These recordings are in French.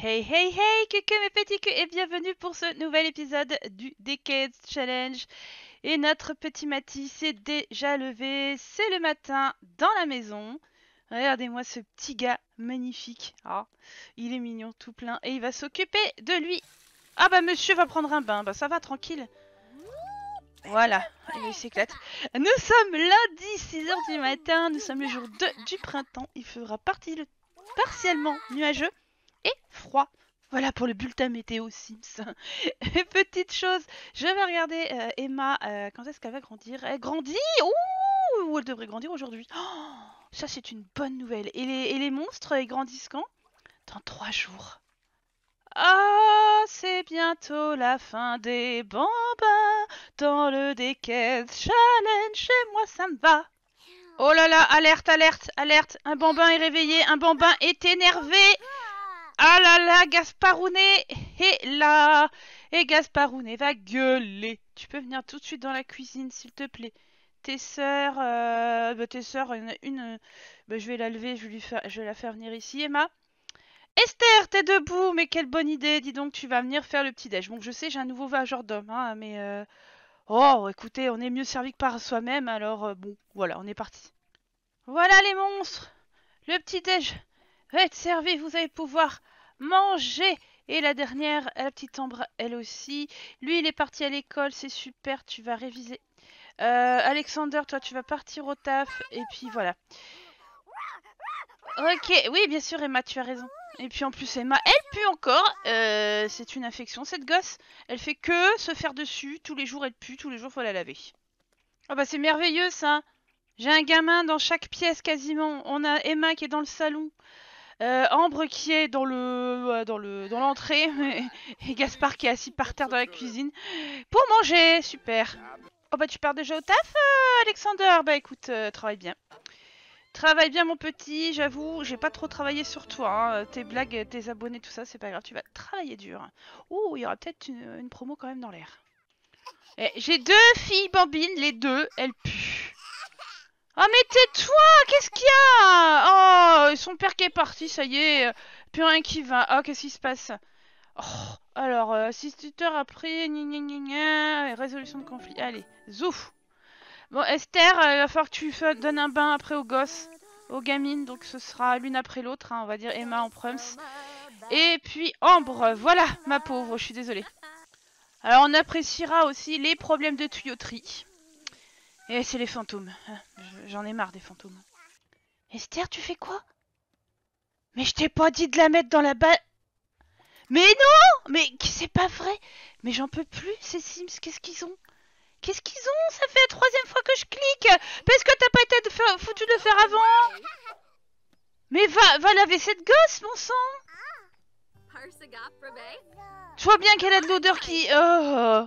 Hey hey hey, coucou mes petits culs et bienvenue pour ce nouvel épisode du Decades Challenge. Et notre petit Mathis s'est déjà levé, c'est le matin dans la maison. Regardez-moi ce petit gars magnifique, oh, il est mignon tout plein et il va s'occuper de lui. Ah bah monsieur va prendre un bain, bah ça va tranquille. Voilà, il s'éclate. Nous sommes lundi 6h du matin, nous sommes le jour 2 du printemps, il fera partiellement nuageux. Et froid. Voilà pour le bulletin météo Sims. Petite chose, je vais regarder Emma, quand est-ce qu'elle va grandir? Elle grandit! Ouh! Elle devrait grandir aujourd'hui. Oh, ça c'est une bonne nouvelle. Et les monstres, ils grandissent quand? Dans 3 jours. Ah, c'est bientôt la fin des bambins. Dans le Decades Challenge, chez moi ça me va. Oh là là, alerte, alerte, alerte. Un bambin est réveillé, un bambin est énervé. Ah là là, Gasparounet est là. Et Gasparounet va gueuler. Tu peux venir tout de suite dans la cuisine, s'il te plaît. Tes sœurs, il y en a une... je vais la lever, je vais la faire venir ici, Emma. Esther, t'es debout, mais quelle bonne idée. Dis donc, tu vas venir faire le petit-déj. Bon, je sais, j'ai un nouveau majordome, hein, mais... Oh, écoutez, on est mieux servi que par soi-même, alors bon, voilà, on est parti. Voilà les monstres. Le petit-déj va être servi, vous allez pouvoir manger. Et la dernière, la petite Ambre, elle aussi. Lui, il est parti à l'école, c'est super, tu vas réviser. Alexander, toi, tu vas partir au taf. Et puis, voilà. Ok, oui, bien sûr, Emma, tu as raison. Et puis, en plus, Emma, elle pue encore. C'est une infection, cette gosse. Elle fait que se faire dessus. Tous les jours, elle pue. Tous les jours, faut la laver. Oh, bah, c'est merveilleux, ça. J'ai un gamin dans chaque pièce, quasiment. On a Emma qui est dans le salon. Ambre qui est dans l'entrée et Gaspard qui est assis par terre dans la cuisine pour manger, super. Oh bah tu pars déjà au taf, Alexander? Bah écoute, travaille bien. Travaille bien mon petit, j'avoue, j'ai pas trop travaillé sur toi, hein. Tes blagues, tes abonnés, tout ça, c'est pas grave, tu vas travailler dur. Ouh, il y aura peut-être une promo quand même dans l'air. J'ai 2 filles bambines, les 2, elles puent. Ah mais tais-toi, qu'est-ce qu'il y a? Oh, son père qui est parti, ça y est, plus rien qui va. Ah, qu'est-ce qui se passe? Oh, alors, assistuteur après, résolution de conflit. Allez, zouf. Bon, Esther, il va falloir que tu donnes un bain après aux gosses, aux gamines, donc ce sera l'une après l'autre, hein, on va dire Emma en prums. Et puis Ambre, voilà, ma pauvre, je suis désolée. Alors, on appréciera aussi les problèmes de tuyauterie. Et c'est les fantômes. J'en ai marre des fantômes. Esther, tu fais quoi? Mais je t'ai pas dit de la mettre dans la balle. Mais non! Mais c'est pas vrai! Mais j'en peux plus, ces Sims. Qu'est-ce qu'ils ont? Qu'est-ce qu'ils ont? Ça fait la 3e fois que je clique! Parce que t'as pas été foutu de le faire avant! Mais va laver cette gosse, mon sang! Tu vois bien qu'elle a de l'odeur qui... Oh.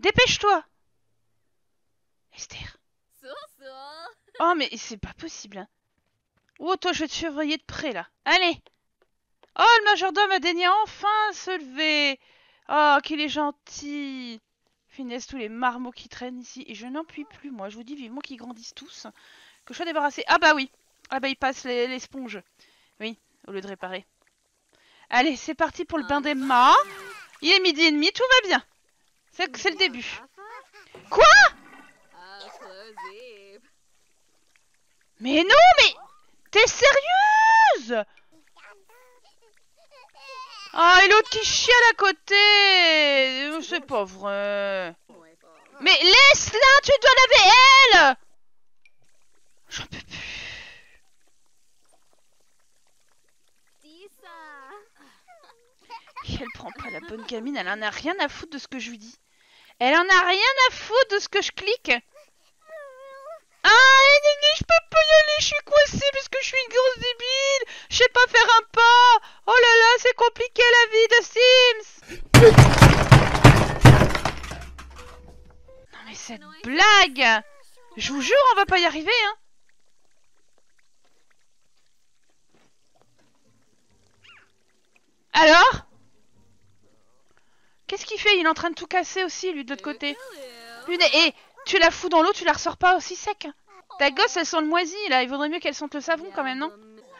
Dépêche-toi! Esther. Oh mais c'est pas possible hein. Oh toi je vais te surveiller de près là. Allez. Oh le majordome a daigné enfin se lever. Oh qu'il est gentil. Finesse tous les marmots qui traînent ici. Et je n'en puis plus moi. Je vous dis vivement qu'ils grandissent tous. Que je sois débarrassée. Ah bah oui. Ah bah ils passent les sponges. Oui. Au lieu de réparer. Allez c'est parti pour le bain d'Emma. Il est 12h30. Tout va bien. C'est le début. Quoi? Mais non, mais... T'es sérieuse? Ah, et l'autre qui chiale à côté. C'est pas vrai. Mais laisse-la, tu dois laver elle. J'en peux plus. Et elle prend pas la bonne gamine, elle en a rien à foutre de ce que je lui dis. Elle en a rien à foutre de ce que je clique. Ah, je peux pas y aller, je suis coincée parce que je suis une grosse débile. Je sais pas faire un pas. Oh là là, c'est compliqué la vie de Sims. Non mais cette blague. Je vous jure, on va pas y arriver, hein. Alors? Qu'est-ce qu'il fait? Il est en train de tout casser aussi, lui, de l'autre côté. Et tu la fous dans l'eau, tu la ressors pas aussi sec. Ta gosse, elle sent le moisi, là. Il vaudrait mieux qu'elle sente le savon, quand même, non?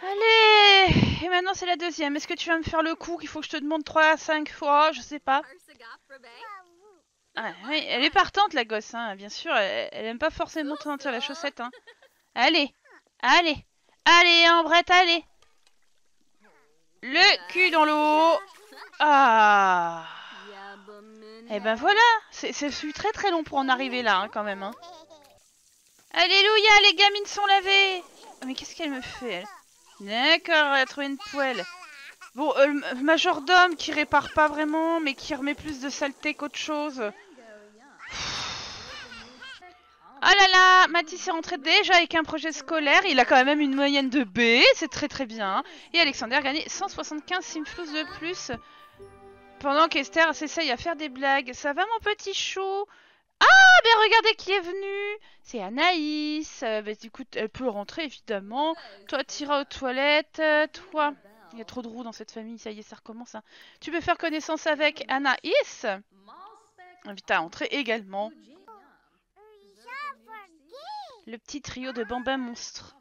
Allez! Et maintenant c'est la deuxième. Est-ce que tu vas me faire le coup qu'il faut que je te demande 3 à 5 fois? Je sais pas. Ah, oui, elle est partante la gosse, hein. Bien sûr, elle aime pas forcément te sentir la chaussette, hein. Allez, allez, allez, Ambrette, allez. Le cul dans l'eau. Ah. Et ben voilà, c'est très très long pour en arriver là, hein, quand même, hein. Alléluia, les gamines sont lavées. Mais qu'est-ce qu'elle me fait, elle? D'accord, elle a trouvé une poêle. Bon, le majordome qui répare pas vraiment, mais qui remet plus de saleté qu'autre chose. Oh là là, Mathis est rentré déjà avec un projet scolaire. Il a quand même une moyenne de B, c'est très très bien. Et Alexander a gagné 175 simflous de plus. Pendant qu'Esther s'essaye à faire des blagues. Ça va mon petit chou? Ah, ben regardez qui est venu. C'est Anaïs. Ben, du coup, elle peut rentrer évidemment. Toi, t'iras aux toilettes. Toi... Il y a trop de roues dans cette famille, ça y est, ça recommence. Hein. Tu peux faire connaissance avec Anaïs. Invite à entrer également. Le petit trio de bambins monstres.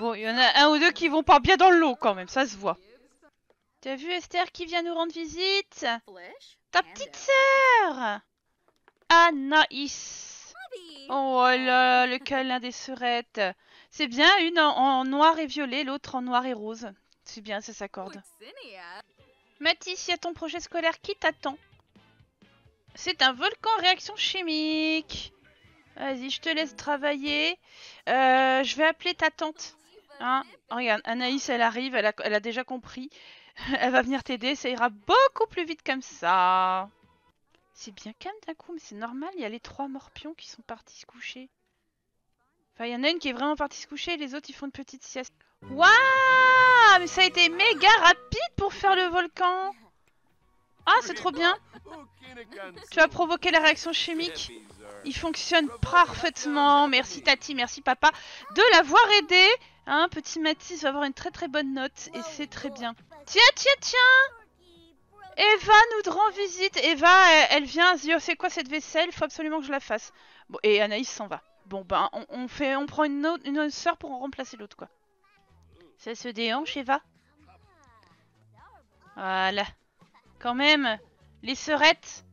Bon, il y en a un ou deux qui vont pas bien dans l'eau quand même, ça se voit. T'as vu Esther qui vient nous rendre visite? Ta petite sœur Anaïs. Oh là, le câlin des sœurettes. C'est bien, une en noir et violet, l'autre en noir et rose. C'est bien, ça s'accorde. Matisse, il y a ton projet scolaire qui t'attend. C'est un volcan réaction chimique. Vas-y, je te laisse travailler. Je vais appeler ta tante. Hein? Oh, regarde, Anaïs, elle arrive, elle a déjà compris. Elle va venir t'aider, ça ira beaucoup plus vite comme ça. C'est bien calme d'un coup, mais c'est normal, il y a les 3 morpions qui sont partis se coucher. Enfin, il y en a une qui est vraiment partie se coucher, les autres, ils font une petite sieste. Waouh! Mais ça a été méga rapide pour faire le volcan. Ah, c'est trop bien. Tu as provoqué la réaction chimique. Il fonctionne parfaitement. Merci Tati, merci Papa de l'avoir aidé. Hein, petit Matisse va avoir une très très bonne note et c'est très bien. Tiens, tiens, tiens. Eva nous rend visite. Eva, elle vient, elle se dit, oh, c'est quoi cette vaisselle? Il faut absolument que je la fasse. Bon, et Anaïs s'en va. Bon, ben, on prend une autre sœur pour en remplacer l'autre, quoi. Ça se déhanche, Eva. Voilà. Quand même, les sœurettes.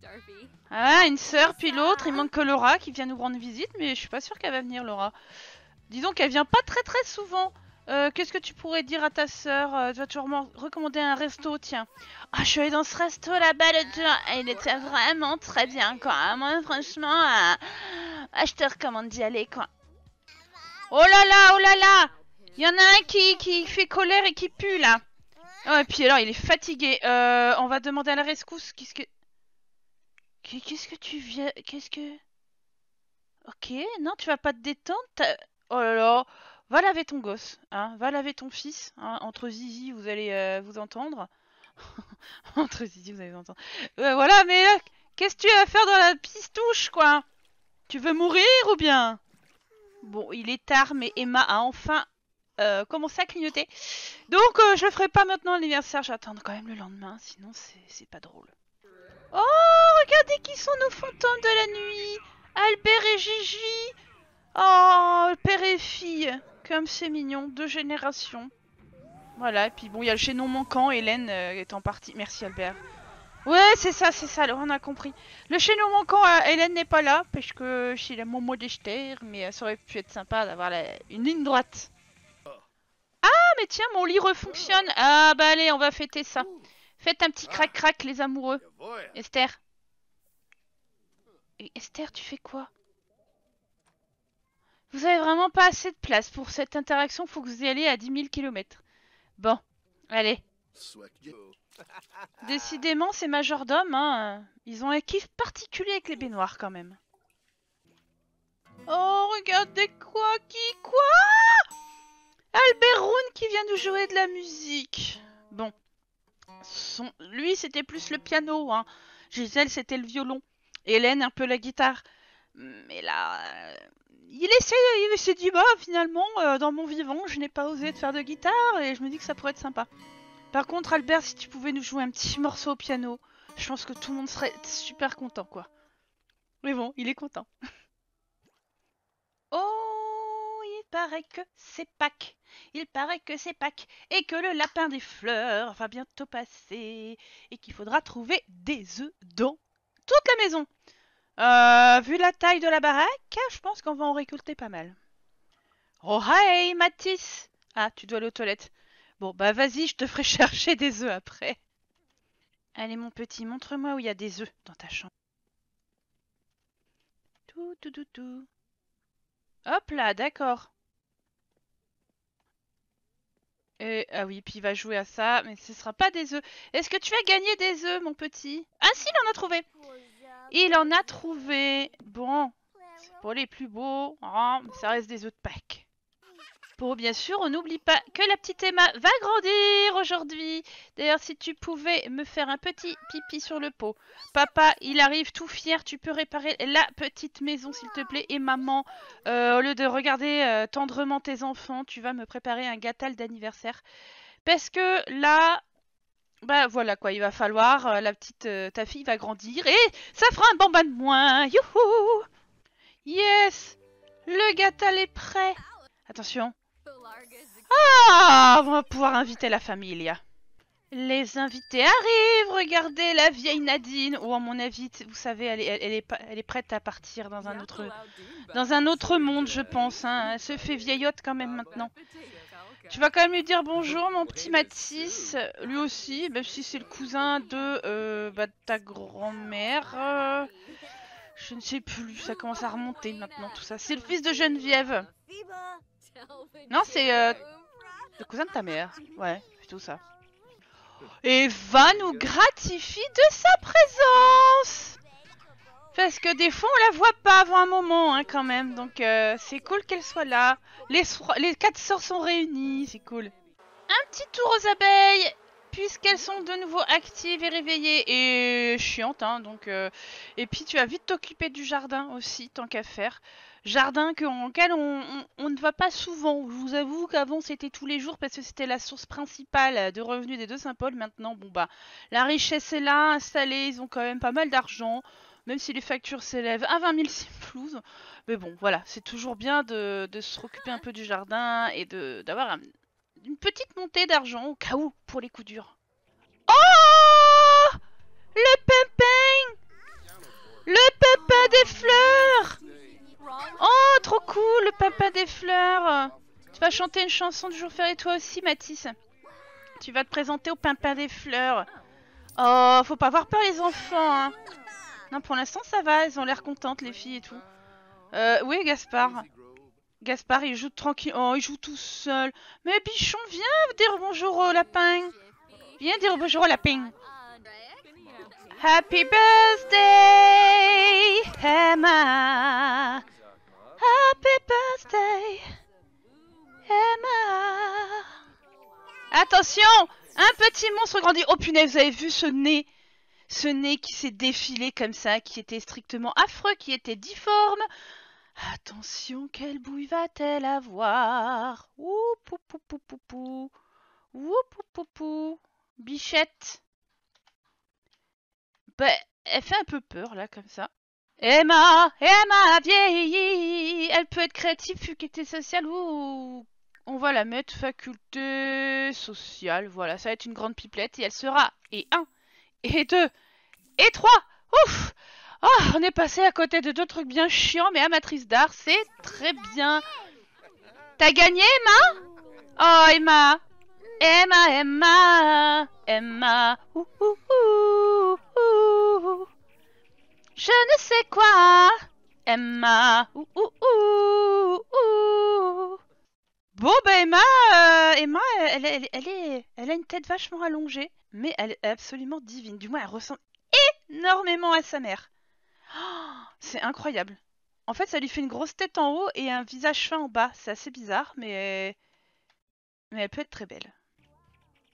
Ah, une sœur, puis l'autre. Il manque que Laura qui vient nous rendre visite, mais je suis pas sûre qu'elle va venir, Laura. Disons qu'elle vient pas très très souvent. Qu'est-ce que tu pourrais dire à ta sœur? Tu vas toujours me recommander un resto, tiens. Ah, je suis allée dans ce resto là-bas l'autre jour. Il était vraiment très bien, quoi. Moi, franchement, je te recommande d'y aller, quoi. Oh là là, oh là là! Il y en a un qui fait colère et qui pue, là. Oh, et puis alors, il est fatigué. On va demander à la rescousse. Qu'est-ce que tu viens... Qu'est-ce que... Ok, non, tu vas pas te détendre. Oh là là. Va laver ton gosse. Hein. Va laver ton fils. Hein. Entre zizi, vous allez vous entendre. Entre zizi, vous allez vous entendre. Voilà, mais là, qu'est-ce que tu vas faire dans la pistouche, quoi? Tu veux mourir ou bien? Bon, il est tard, mais Emma a enfin... commencer à clignoter. Donc je le ferai pas maintenant l'anniversaire, j'attends quand même le lendemain, sinon c'est pas drôle. Oh, regardez qui sont nos fantômes de la nuit, Albert et Gigi. Oh, père et fille, comme c'est mignon, 2 générations. Voilà, et puis bon, il y a le chaînon manquant, Hélène est en partie. Merci Albert. Ouais, c'est ça, alors on a compris. Le chaînon manquant, Hélène n'est pas là, parce que c'est la maman d'Esther, mais ça aurait pu être sympa d'avoir une ligne droite. Ah, mais tiens, mon lit refonctionne. Ah, bah allez, on va fêter ça. Faites un petit crac-crac, les amoureux. Esther. Et Esther, tu fais quoi? Vous avez vraiment pas assez de place pour cette interaction. Faut que vous y allez à 10 000 km. Bon, allez. Décidément, ces majordomes, hein, ils ont un kiff particulier avec les baignoires, quand même. Oh, regardez quoi, quoi? Albert Roon qui vient nous jouer de la musique. Bon. Lui, c'était plus le piano. Hein. Gisèle, c'était le violon. Hélène, un peu la guitare. Mais là... Il s'est dit, bah, finalement, dans mon vivant, je n'ai pas osé de faire de guitare. Et je me dis que ça pourrait être sympa. Par contre, Albert, si tu pouvais nous jouer un petit morceau au piano, je pense que tout le monde serait super content, quoi. Mais bon, il est content. Oh, il est pas paraît que c'est Pâques. Il paraît que c'est Pâques et que le lapin des fleurs va bientôt passer et qu'il faudra trouver des œufs dans toute la maison. Vu la taille de la baraque, je pense qu'on va en récolter pas mal. Oh hey, Mathis! Ah, tu dois aller aux toilettes. Bon, bah vas-y, je te ferai chercher des œufs après. Allez mon petit, montre-moi où il y a des œufs dans ta chambre. Tout. Hop là, d'accord. Et, ah oui, puis il va jouer à ça, mais ce ne sera pas des œufs. Est-ce que tu as gagné des œufs, mon petit? Ah si, il en a trouvé. Il en a trouvé. Bon, c'est pour les plus beaux. Oh, ça reste des œufs de Pâques. Bon, bien sûr, on n'oublie pas que la petite Emma va grandir aujourd'hui. D'ailleurs, si tu pouvais me faire un petit pipi sur le pot. Papa, il arrive tout fier. Tu peux réparer la petite maison, s'il te plaît. Et maman, au lieu de regarder tendrement tes enfants, tu vas me préparer un gâteau d'anniversaire. Parce que là, bah voilà quoi, il va falloir. Ta fille va grandir et ça fera un bambin de moins. Youhou! Yes! Le gâteau est prêt. Attention. Ah, on va pouvoir inviter la famille. Les invités arrivent. Regardez la vieille Nadine. Oh, à mon avis, vous savez, elle est prête à partir dans un autre monde, je pense. Hein. Elle se fait vieillotte quand même maintenant. Tu vas quand même lui dire bonjour, mon petit Matisse. Lui aussi, même si c'est le cousin de ta grand-mère. Je ne sais plus, ça commence à remonter maintenant tout ça. C'est le fils de Geneviève. Non, c'est le cousin de ta mère. Ouais, plutôt ça. Eva nous gratifie de sa présence. Parce que des fois, on la voit pas avant un moment, hein, quand même. Donc, c'est cool qu'elle soit là. Les quatre sœurs sont réunies, c'est cool. Un petit tour aux abeilles, puisqu'elles sont de nouveau actives et réveillées. Et chiantes, hein, donc... Et puis, tu vas vite t'occuper du jardin aussi, tant qu'à faire. Jardin auquel on ne va pas souvent. Je vous avoue qu'avant c'était tous les jours parce que c'était la source principale de revenus des deux Saint-Paul. Maintenant, bon bah, la richesse est là, installée, ils ont quand même pas mal d'argent, même si les factures s'élèvent à 20 000 simflous. Mais bon, voilà, c'est toujours bien de se occuper un peu du jardin et d'avoir une petite montée d'argent au cas où pour les coups durs. Oh! Le pimpin! Le pimpin des fleurs! Oh, trop cool, le papa des fleurs. Tu vas chanter une chanson du jour férié toi aussi, Mathis. Tu vas te présenter au pimpin des fleurs. Oh, faut pas avoir peur les enfants, hein. Non, pour l'instant ça va, elles ont l'air contentes les filles et tout. Où est Gaspard? Gaspard, il joue tranquille. Oh, il joue tout seul. Mais bichon, viens dire bonjour au lapin. Viens dire bonjour au lapin. Happy birthday, Emma. Happy birthday, Emma. Attention, un petit monstre grandit. Oh punaise, vous avez vu ce nez qui s'est défilé comme ça, qui était strictement affreux, qui était difforme. Attention, quelle bouille va-t-elle avoir? Ouh, pou, pou, pou, pou, pou. Ouh, pou, pou, pou. Bichette. Bah, elle fait un peu peur là, comme ça. Emma a vieilli. Elle peut être créative, faculté sociale ou... On va la mettre faculté sociale. Voilà, ça va être une grande pipelette et elle sera... Et 1, et 2, et 3. Ouf! Oh, on est passé à côté de deux trucs bien chiants, mais amatrice d'art, c'est très bien. T'as gagné, Emma? Oh, Emma! Emma. Ouh. Je ne sais quoi, Emma. Ouh. Bon bah Emma, elle a une tête vachement allongée, mais elle est absolument divine. Du moins, elle ressemble énormément à sa mère. Oh, c'est incroyable. En fait, ça lui fait une grosse tête en haut et un visage fin en bas. C'est assez bizarre, mais elle peut être très belle.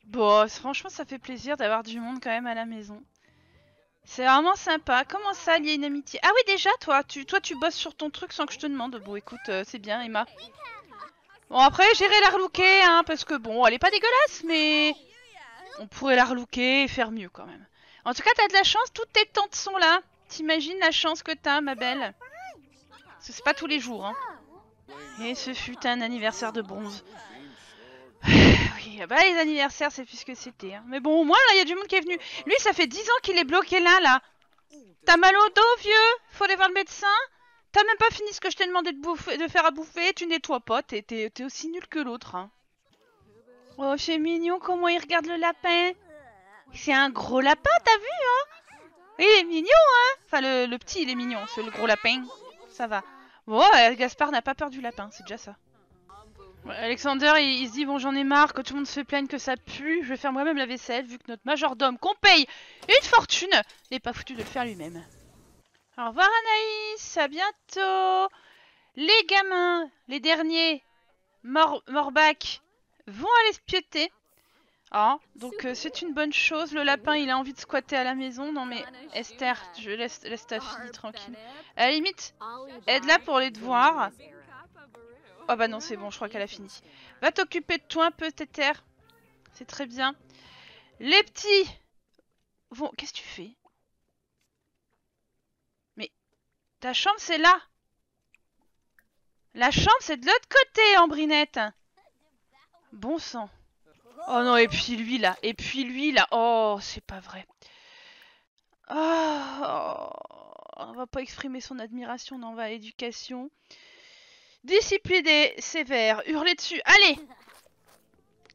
Bon, franchement, ça fait plaisir d'avoir du monde quand même à la maison. C'est vraiment sympa. Comment ça, lier une amitié? Ah oui, déjà, toi, tu bosses sur ton truc sans que je te demande. Bon, écoute, c'est bien, Emma. Bon, après, j'irai la relooker, hein, parce que, bon, elle est pas dégueulasse, mais... On pourrait la relooker et faire mieux, quand même. En tout cas, t'as de la chance, toutes tes tantes sont là. T'imagines la chance que t'as, ma belle? Parce que c'est pas tous les jours, hein. Et ce fut un anniversaire de bronze. Oui, bah les anniversaires, c'est plus ce que c'était. Hein. Mais bon, au moins, là, il y a du monde qui est venu. Lui, ça fait 10 ans qu'il est bloqué là, là. T'as mal au dos, vieux? Faut aller voir le médecin? T'as même pas fini ce que je t'ai demandé de faire à bouffer, tu nettoies pas, t'es aussi nul que l'autre. Hein. Oh, c'est mignon comment il regarde le lapin. C'est un gros lapin, t'as vu, hein? Il est mignon, hein? Enfin, le petit, il est mignon, c'est le gros lapin. Ça va. Bon, Gaspard n'a pas peur du lapin, c'est déjà ça. Alexander, il se dit, bon, j'en ai marre, que tout le monde se plaigne que ça pue, je vais faire moi-même la vaisselle, vu que notre majordome, qu'on paye une fortune, n'est pas foutu de le faire lui-même. Au revoir Anaïs, à bientôt. Les gamins, les derniers, Morbac, vont aller se piéter. Ah, donc c'est une bonne chose, le lapin il a envie de squatter à la maison. Non mais Esther, je laisse ta fille tranquille. À la limite, aide-la pour les devoirs. Oh bah non, c'est bon, je crois qu'elle a fini. Va t'occuper de toi un peu, Téter. C'est très bien. Les petits vont... Qu'est-ce que tu fais? Mais ta chambre, c'est là. La chambre, c'est de l'autre côté, Ambrinette. Bon sang. Oh non, et puis lui, là. Et puis lui, là. Oh, c'est pas vrai. Oh, on va pas exprimer son admiration, on va à l'éducation. Discipliné, sévère, hurler dessus, allez!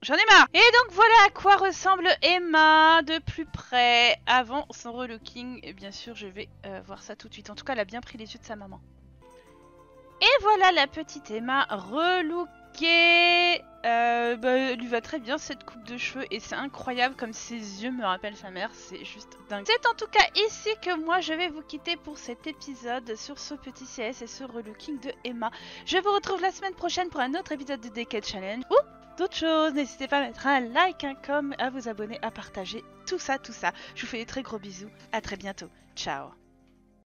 J'en ai marre! Et donc voilà à quoi ressemble Emma de plus près avant son relooking. Et bien sûr, je vais voir ça tout de suite. En tout cas, elle a bien pris les yeux de sa maman. Et voilà la petite Emma relookée. Bah, lui va très bien cette coupe de cheveux et c'est incroyable comme ses yeux me rappellent sa mère, c'est juste dingue. C'est en tout cas ici que moi je vais vous quitter pour cet épisode sur ce petit CS et ce relooking de Emma. Je vous retrouve la semaine prochaine pour un autre épisode de Decades Challenge ou d'autres choses. N'hésitez pas à mettre un like, un com, à vous abonner, à partager, tout ça. Je vous fais des très gros bisous, à très bientôt, ciao.